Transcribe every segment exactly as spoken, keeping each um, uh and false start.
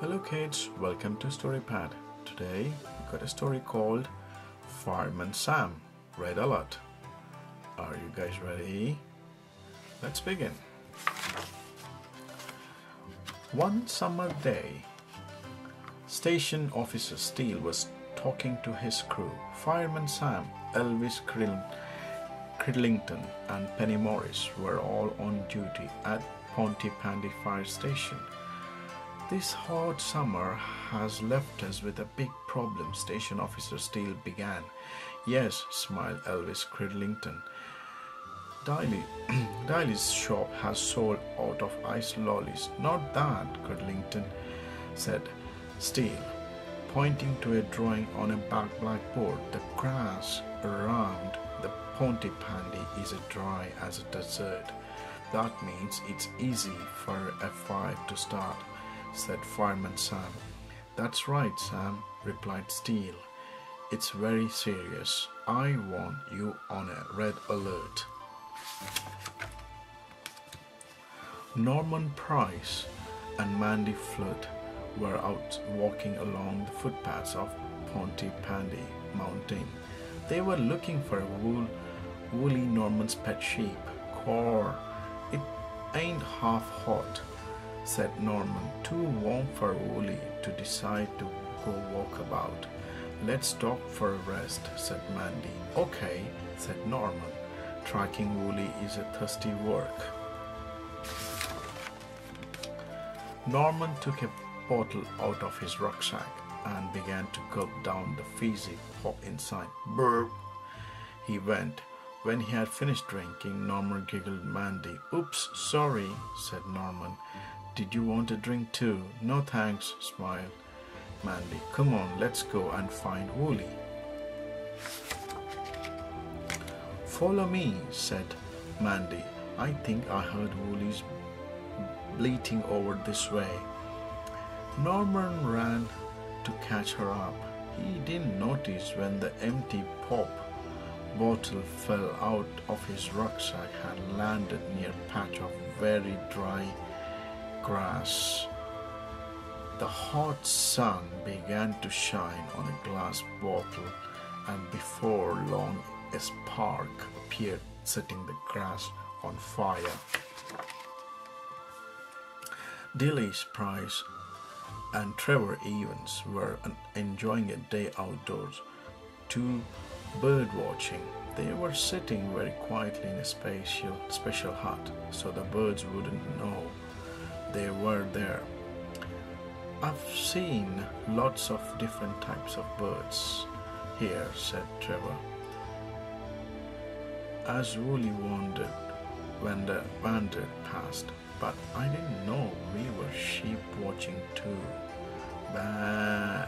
Hello kids, welcome to Storypad. Today we got a story called Fireman Sam. Read a lot. Are you guys ready? Let's begin. One summer day, Station Officer Steele was talking to his crew. Fireman Sam, Elvis Cridlington and Penny Morris were all on duty at Pontypandy Fire Station. This hard summer has left us with a big problem, Station Officer Steele began. Yes, smiled Elvis Cridlington. Dilys' shop has sold out of ice lollies. Not that, Cridlington said. Steele, pointing to a drawing on a back blackboard, the grass around the Pontypandy is as dry as a desert. That means it's easy for a fire to start, said Fireman Sam. That's right, Sam, replied Steele. It's very serious. I warn you on a red alert. Norman Price and Mandy Flood were out walking along the footpaths of Pontypandy Mountain. They were looking for a wool, woolly Norman's pet sheep. Caw, it ain't half hot, said Norman, too warm for Woolly to decide to go walk about. Let's stop for a rest, said Mandy. Okay, said Norman. Tracking Woolly is a thirsty work. Norman took a bottle out of his rucksack and began to gulp down the fizzy pop inside. Burp, he went. When he had finished drinking, Norman giggled. Mandy, oops, sorry, said Norman. Did you want a drink too? No thanks, smiled Mandy. Come on, let's go and find Woolly. Follow me, said Mandy. I think I heard Woolly's bleating over this way. Norman ran to catch her up. He didn't notice when the empty pop bottle fell out of his rucksack and landed near a patch of very dry grass. The hot sun began to shine on a glass bottle, and before long a spark appeared, setting the grass on fire. Dilys, Price and Trevor Evans were enjoying a day outdoors, two bird watching. They were sitting very quietly in a special, special hut, so the birds wouldn't know they were there. I've seen lots of different types of birds here, said Trevor, as Woolly wandered, when the wandered past, but I didn't know we were sheep watching too. Bah,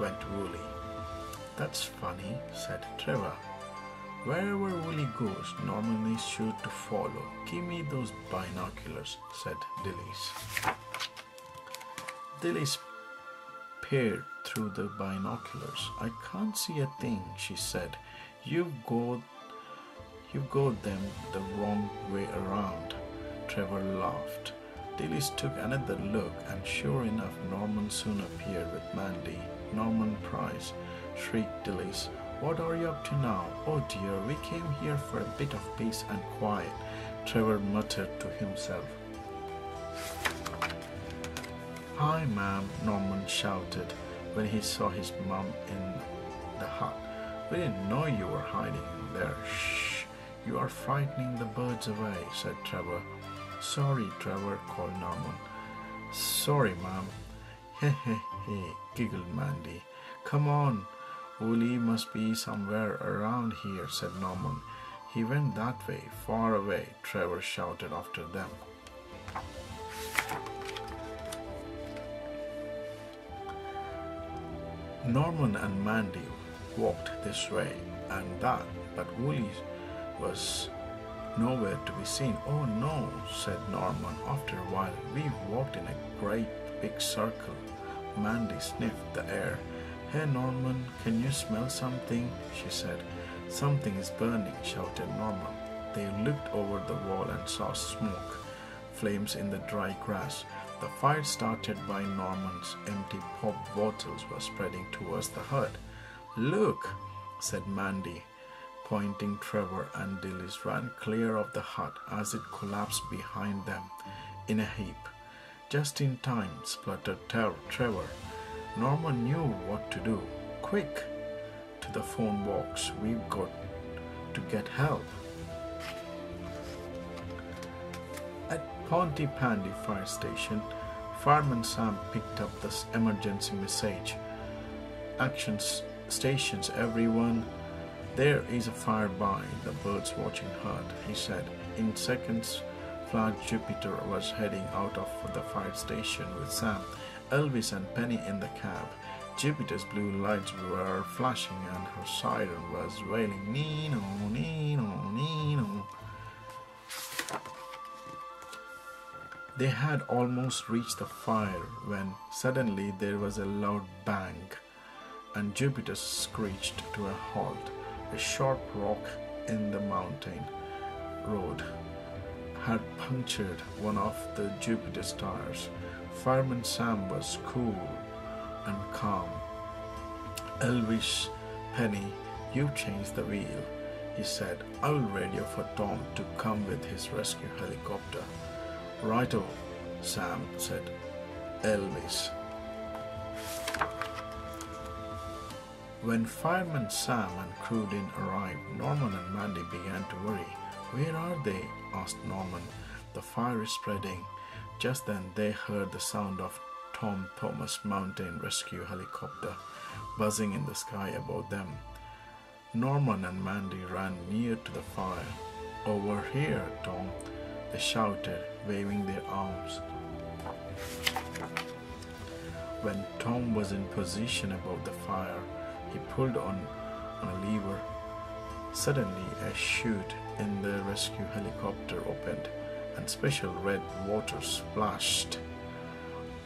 went Woolly. That's funny, said Trevor. Wherever Woolly goes, Norman is sure to follow. Give me those binoculars, said Dilys. Dilys peered through the binoculars. I can't see a thing, she said. You go, you got them the wrong way around. Trevor laughed. Dilys took another look, and sure enough, Norman soon appeared with Mandy. Norman Price, shrieked Dilys. What are you up to now? Oh dear, we came here for a bit of peace and quiet, Trevor muttered to himself. Hi, ma'am, Norman shouted when he saw his mum in the hut. We didn't know you were hiding in there. Shh, you are frightening the birds away, said Trevor. Sorry, Trevor, called Norman. Sorry, ma'am. He he he, giggled Mandy. Come on, Woolly must be somewhere around here, said Norman. He went that way, far away, Trevor shouted after them. Norman and Mandy walked this way and that, but Woolly was nowhere to be seen. Oh no, said Norman after a while. We've walked in a great big circle. Mandy sniffed the air. Hey Norman, can you smell something? She said. Something is burning, shouted Norman. They looked over the wall and saw smoke, flames in the dry grass. The fire started by Norman's empty pop bottles was spreading towards the hut. "Look," said Mandy, pointing. Trevor and Dilys ran clear of the hut as it collapsed behind them in a heap. "Just in time," spluttered Trevor. Norman knew what to do. "Quick, to the phone box. We've got to get help." At Pontypandy Fire Station, Fireman Sam picked up this emergency message. "Action stations, everyone. There is a fire by the birds watching hut," he said. In seconds, Flat Jupiter was heading out of the fire station with Sam, Elvis and Penny in the cab. Jupiter's blue lights were flashing and her siren was wailing, "Nino, Nino, Nino." They had almost reached the fire when suddenly there was a loud bang and Jupiter screeched to a halt. A sharp rock in the mountain road had punctured one of the Jupiter's tires. Fireman Sam was cool and calm. "Elvis, Penny, you change the wheel," he said. "I will radio for Tom to come with his rescue helicopter." "Righto, Sam," said Elvis. When Fireman Sam and crew didn't arrive, Norman and Mandy began to worry. "Where are they?" asked Norman. "The fire is spreading." Just then they heard the sound of Tom Thomas Mountain Rescue Helicopter buzzing in the sky above them. Norman and Mandy ran near to the fire. "Over here, Tom," they shouted, waving their arms. When Tom was in position above the fire, he pulled on, on a lever. Suddenly, a chute in the rescue helicopter opened and special red water splashed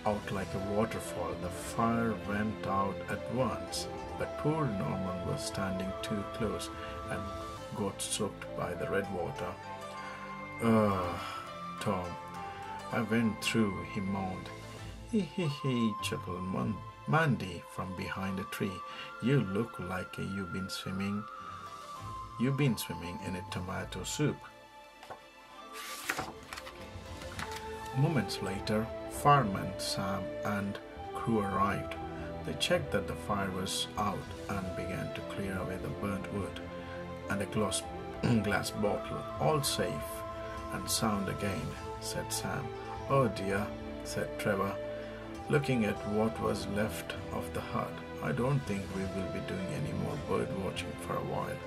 out like a waterfall. The fire went out at once, but poor Norman was standing too close and got soaked by the red water. "Ugh, Tom, I went through," he moaned. "Hee hee hee," chuckled Munn. Mandy from behind a tree. "You look like you've been swimming. You've been swimming in a tomato soup." Moments later, Fireman Sam and crew arrived. They checked that the fire was out and began to clear away the burnt wood and a glass, glass bottle. "All safe and sound again," said Sam. "Oh dear," said Trevor, looking at what was left of the hut. "I don't think we will be doing any more bird watching for a while."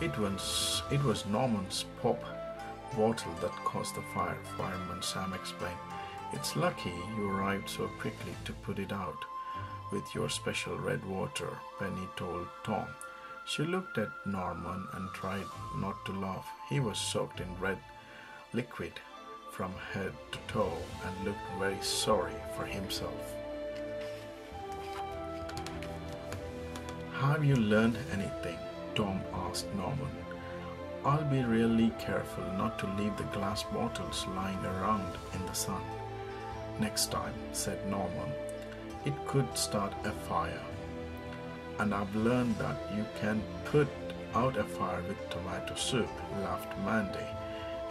It was, it was Norman's pop bottle that caused the fire, Fireman Sam explained. "It's lucky you arrived so quickly to put it out with your special red water," Penny told Tom. She looked at Norman and tried not to laugh. He was soaked in red liquid from head to toe and looked very sorry for himself. "Have you learned anything?" Tom asked Norman. "I'll be really careful not to leave the glass bottles lying around in the sun next time," said Norman. "It could start a fire. And I've learned that you can put out a fire with tomato soup," laughed Mandy.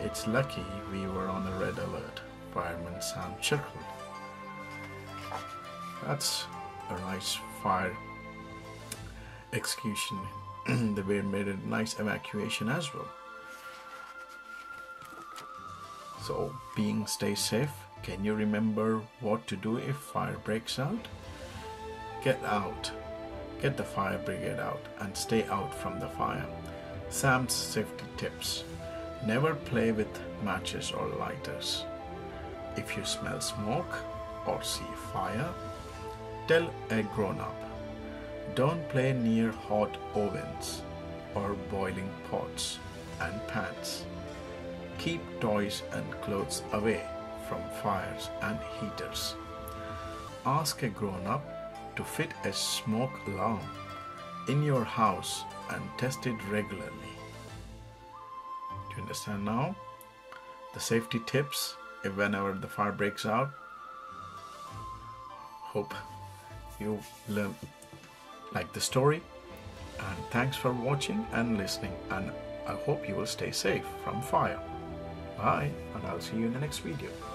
"It's lucky we were on a red alert," Fireman Sam chuckled. "That's a nice fire execution." They were made a nice evacuation as well. So, being stay safe, can you remember what to do if fire breaks out? Get out. Get the fire brigade out and stay out from the fire. Sam's safety tips. Never play with matches or lighters. If you smell smoke or see fire, tell a grown-up. Don't play near hot ovens or boiling pots and pans. Keep toys and clothes away from fires and heaters. Ask a grown-up to fit a smoke alarm in your house and test it regularly. Do you understand now? the safety tips if whenever the fire breaks out. Hope you learn, like the story, and thanks for watching and listening, and I hope you will stay safe from fire. Bye, and I'll see you in the next video.